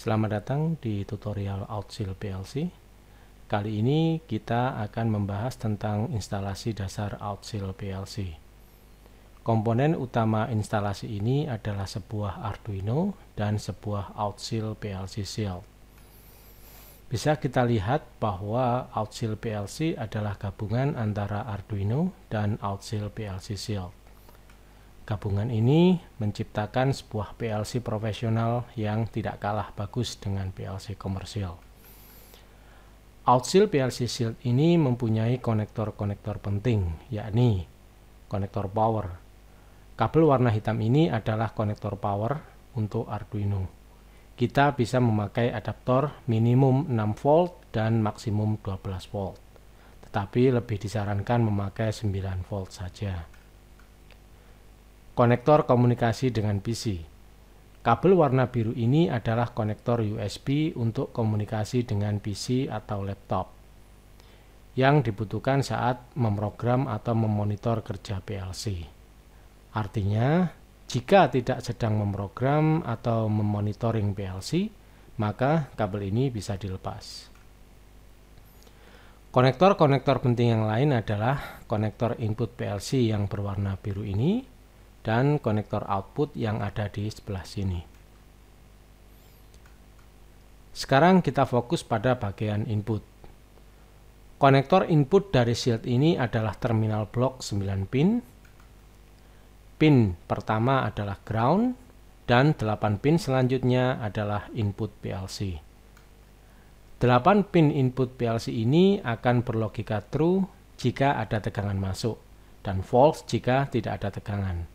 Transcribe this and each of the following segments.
Selamat datang di tutorial Outseal PLC. Kali ini kita akan membahas tentang instalasi dasar Outseal PLC. Komponen utama instalasi ini adalah sebuah Arduino dan sebuah Outseal PLC Shield. Bisa kita lihat bahwa Outseal PLC adalah gabungan antara Arduino dan Outseal PLC Shield. Gabungan ini menciptakan sebuah PLC profesional yang tidak kalah bagus dengan PLC komersial. Outseal PLC Shield ini mempunyai konektor-konektor penting, yakni konektor power. Kabel warna hitam ini adalah konektor power untuk Arduino. Kita bisa memakai adaptor minimum 6 volt dan maksimum 12 volt. Tetapi lebih disarankan memakai 9 volt saja. Konektor komunikasi dengan PC. Kabel warna biru ini adalah konektor USB untuk komunikasi dengan PC atau laptop yang dibutuhkan saat memprogram atau memonitor kerja PLC. Artinya, jika tidak sedang memprogram atau memonitoring PLC, maka kabel ini bisa dilepas. Konektor-konektor penting yang lain adalah konektor input PLC yang berwarna biru ini, dan konektor output yang ada di sebelah sini. Sekarang kita fokus pada bagian input. Konektor input dari shield ini adalah terminal blok 9 pin. Pin pertama adalah ground dan 8 pin selanjutnya adalah input PLC. 8 pin input PLC ini akan berlogika true jika ada tegangan masuk dan false jika tidak ada tegangan.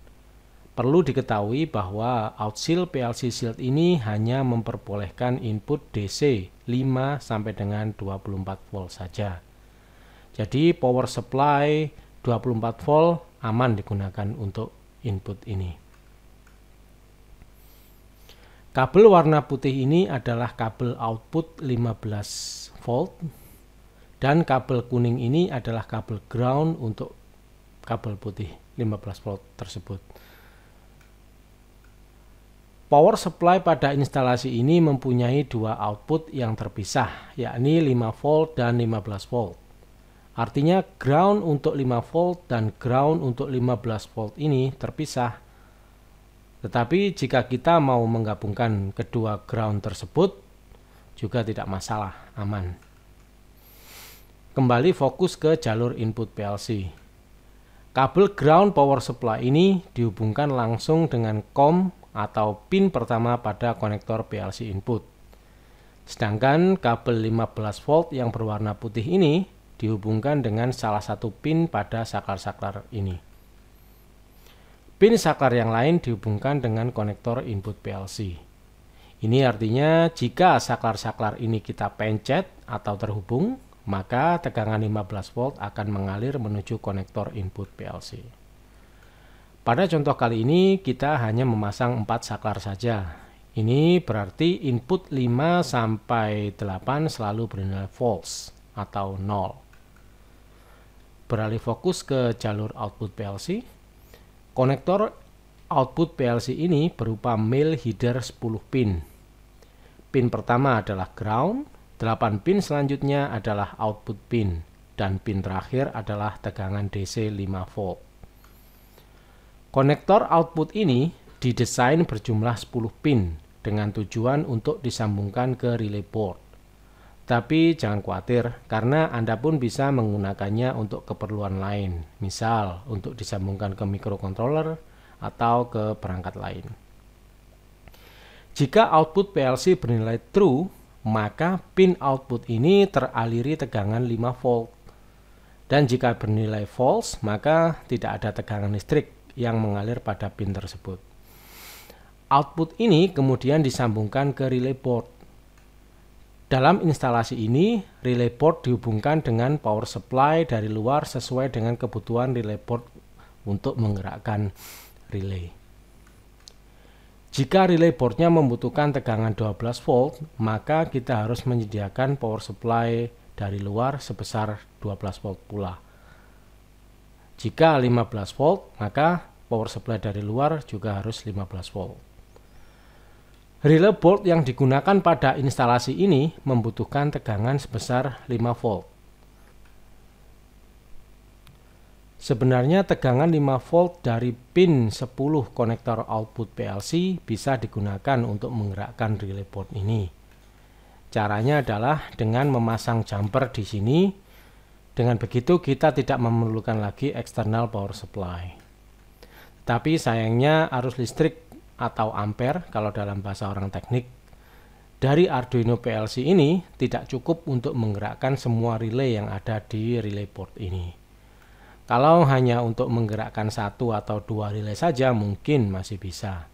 Perlu diketahui bahwa Outseal PLC Shield ini hanya memperbolehkan input DC 5 sampai dengan 24 volt saja. Jadi power supply 24 volt aman digunakan untuk input ini. Kabel warna putih ini adalah kabel output 15 volt dan kabel kuning ini adalah kabel ground untuk kabel putih 15 volt tersebut. Power supply pada instalasi ini mempunyai dua output yang terpisah, yakni 5 volt dan 15 volt. Artinya ground untuk 5 volt dan ground untuk 15 volt ini terpisah. Tetapi jika kita mau menggabungkan kedua ground tersebut, juga tidak masalah, aman. Kembali fokus ke jalur input PLC. Kabel ground power supply ini dihubungkan langsung dengan COM atau pin pertama pada konektor PLC input. Sedangkan kabel 15 volt yang berwarna putih ini dihubungkan dengan salah satu pin pada saklar-saklar ini. Pin saklar yang lain dihubungkan dengan konektor input PLC. Ini artinya jika saklar-saklar ini kita pencet atau terhubung, maka tegangan 15 volt akan mengalir menuju konektor input PLC. Pada contoh kali ini kita hanya memasang 4 saklar saja. Ini berarti input 5 sampai 8 selalu bernilai false atau 0. Beralih fokus ke jalur output PLC. Konektor output PLC ini berupa male header 10 pin. Pin pertama adalah ground, 8 pin selanjutnya adalah output pin, dan pin terakhir adalah tegangan DC 5 volt. Konektor output ini didesain berjumlah 10 pin dengan tujuan untuk disambungkan ke relay board. Tapi jangan khawatir karena Anda pun bisa menggunakannya untuk keperluan lain, misal untuk disambungkan ke microcontroller atau ke perangkat lain. Jika output PLC bernilai true, maka pin output ini teraliri tegangan 5 volt. Dan jika bernilai false, maka tidak ada tegangan listrik yang mengalir pada pin tersebut. Output ini kemudian disambungkan ke relay board. Dalam instalasi ini, relay board dihubungkan dengan power supply dari luar sesuai dengan kebutuhan relay board untuk menggerakkan relay. Jika relay boardnya membutuhkan tegangan 12 volt, maka kita harus menyediakan power supply dari luar sebesar 12 volt pula. Jika 15 volt, maka power supply dari luar juga harus 15 volt. Relay board yang digunakan pada instalasi ini membutuhkan tegangan sebesar 5 volt. Sebenarnya tegangan 5 volt dari pin 10 konektor output PLC bisa digunakan untuk menggerakkan relay board ini. Caranya adalah dengan memasang jumper di sini. Dengan begitu kita tidak memerlukan lagi external power supply. Tapi sayangnya arus listrik atau ampere kalau dalam bahasa orang teknik dari Arduino PLC ini tidak cukup untuk menggerakkan semua relay yang ada di relay board ini. Kalau hanya untuk menggerakkan satu atau dua relay saja mungkin masih bisa.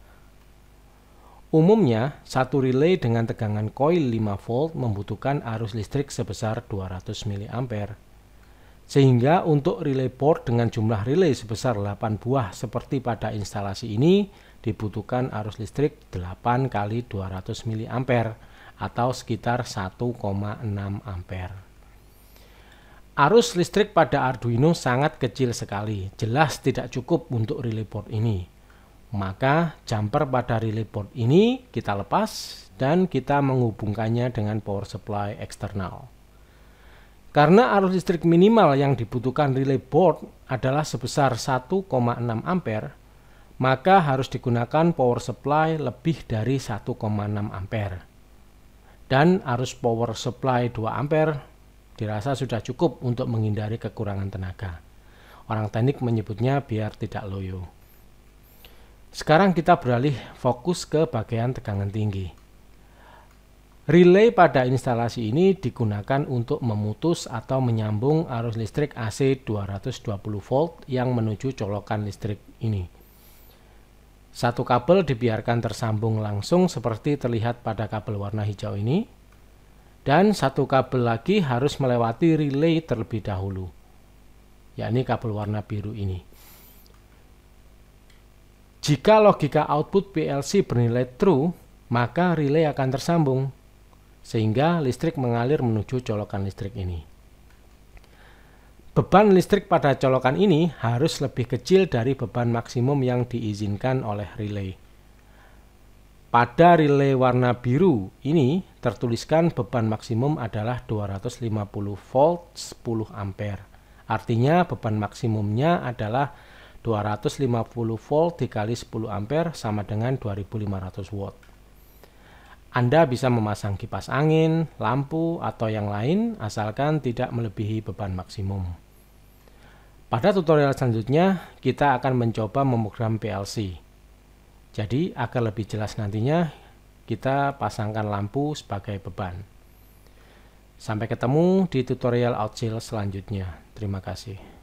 Umumnya satu relay dengan tegangan koil 5 volt membutuhkan arus listrik sebesar 200 mA. Sehingga untuk relay board dengan jumlah relay sebesar 8 buah seperti pada instalasi ini dibutuhkan arus listrik 8 kali 200 mA atau sekitar 1,6 ampere. Arus listrik pada Arduino sangat kecil sekali, jelas tidak cukup untuk relay board ini. Maka jumper pada relay board ini kita lepas dan kita menghubungkannya dengan power supply eksternal. Karena arus listrik minimal yang dibutuhkan relay board adalah sebesar 1,6 ampere, maka harus digunakan power supply lebih dari 1,6 ampere. Dan arus power supply 2 ampere dirasa sudah cukup untuk menghindari kekurangan tenaga. Orang teknik menyebutnya biar tidak loyo. Sekarang kita beralih fokus ke bagian tegangan tinggi. Relay pada instalasi ini digunakan untuk memutus atau menyambung arus listrik AC 220 volt yang menuju colokan listrik ini. Satu kabel dibiarkan tersambung langsung seperti terlihat pada kabel warna hijau ini. Dan satu kabel lagi harus melewati relay terlebih dahulu, yakni kabel warna biru ini. Jika logika output PLC bernilai true, maka relay akan tersambung, sehingga listrik mengalir menuju colokan listrik ini. Beban listrik pada colokan ini harus lebih kecil dari beban maksimum yang diizinkan oleh relay. Pada relay warna biru ini tertuliskan beban maksimum adalah 250 volt 10 ampere. Artinya beban maksimumnya adalah 250 volt dikali 10 ampere sama dengan 2500 watt. Anda bisa memasang kipas angin, lampu, atau yang lain asalkan tidak melebihi beban maksimum. Pada tutorial selanjutnya, kita akan mencoba memogram PLC. Jadi, agar lebih jelas nantinya, kita pasangkan lampu sebagai beban. Sampai ketemu di tutorial Outseal selanjutnya. Terima kasih.